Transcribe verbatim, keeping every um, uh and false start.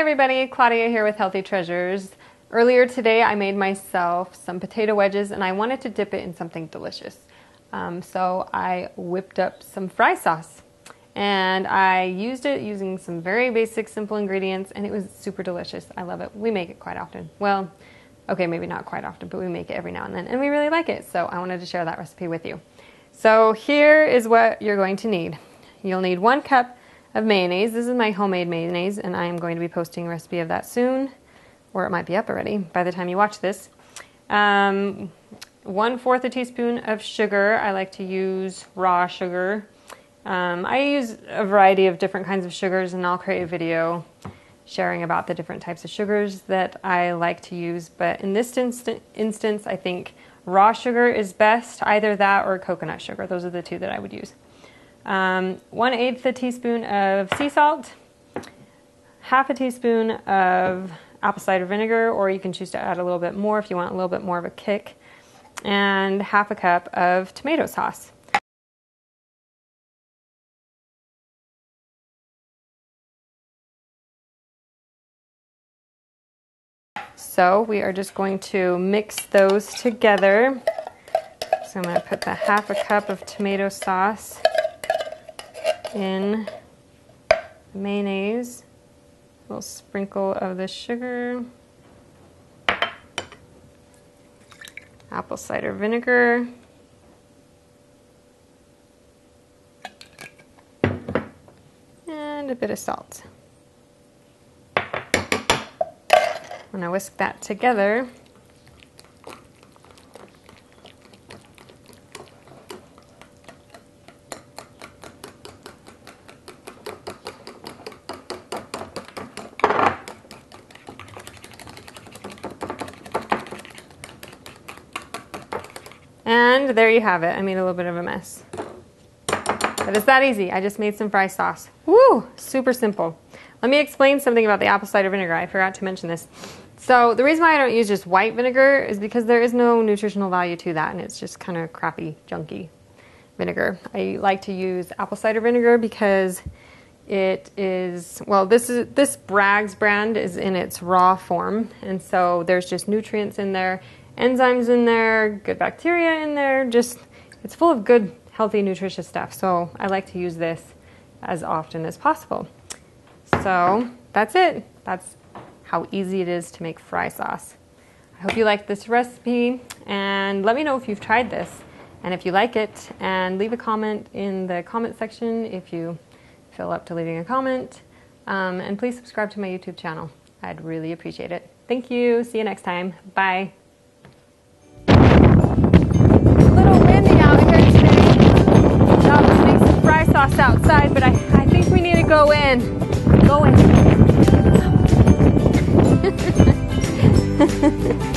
Hi everybody, Claudia here with Healthy Treasures. Earlier today I made myself some potato wedges and I wanted to dip it in something delicious. Um, so I whipped up some fry sauce and I used it using some very basic simple ingredients and it was super delicious. I love it. We make it quite often. Well, okay, maybe not quite often, but we make it every now and then and we really like it. So I wanted to share that recipe with you. So here is what you're going to need. You'll need one cup of mayonnaise. This is my homemade mayonnaise and I am going to be posting a recipe of that soon, or it might be up already by the time you watch this. Um, one fourth a teaspoon of sugar. I like to use raw sugar. Um, I use a variety of different kinds of sugars and I'll create a video sharing about the different types of sugars that I like to use, but in this inst- instance I think raw sugar is best, either that or coconut sugar. Those are the two that I would use. Um, one eighth a teaspoon of sea salt, half a teaspoon of apple cider vinegar, or you can choose to add a little bit more if you want a little bit more of a kick, and half a cup of tomato sauce. So we are just going to mix those together. So I'm going to put the half a cup of tomato sauce in the mayonnaise, a little sprinkle of the sugar, apple cider vinegar, and a bit of salt. I'm going to whisk that together. And there you have it. I made a little bit of a mess. But it's that easy. I just made some fry sauce. Woo! Super simple. Let me explain something about the apple cider vinegar. I forgot to mention this. So the reason why I don't use just white vinegar is because there is no nutritional value to that and it's just kind of crappy, junky vinegar. I like to use apple cider vinegar because it is, well, this is this Bragg's brand is in its raw form, and so there's just nutrients in there. Enzymes in there, good bacteria in there, just it's full of good, healthy, nutritious stuff. So I like to use this as often as possible. So that's it. That's how easy it is to make fry sauce. I hope you like this recipe and let me know if you've tried this and if you like it, and leave a comment in the comment section if you feel up to leaving a comment. Um, and please subscribe to my YouTube channel. I'd really appreciate it. Thank you. See you next time. Bye. Outside, but I, I think we need to go in. Go in.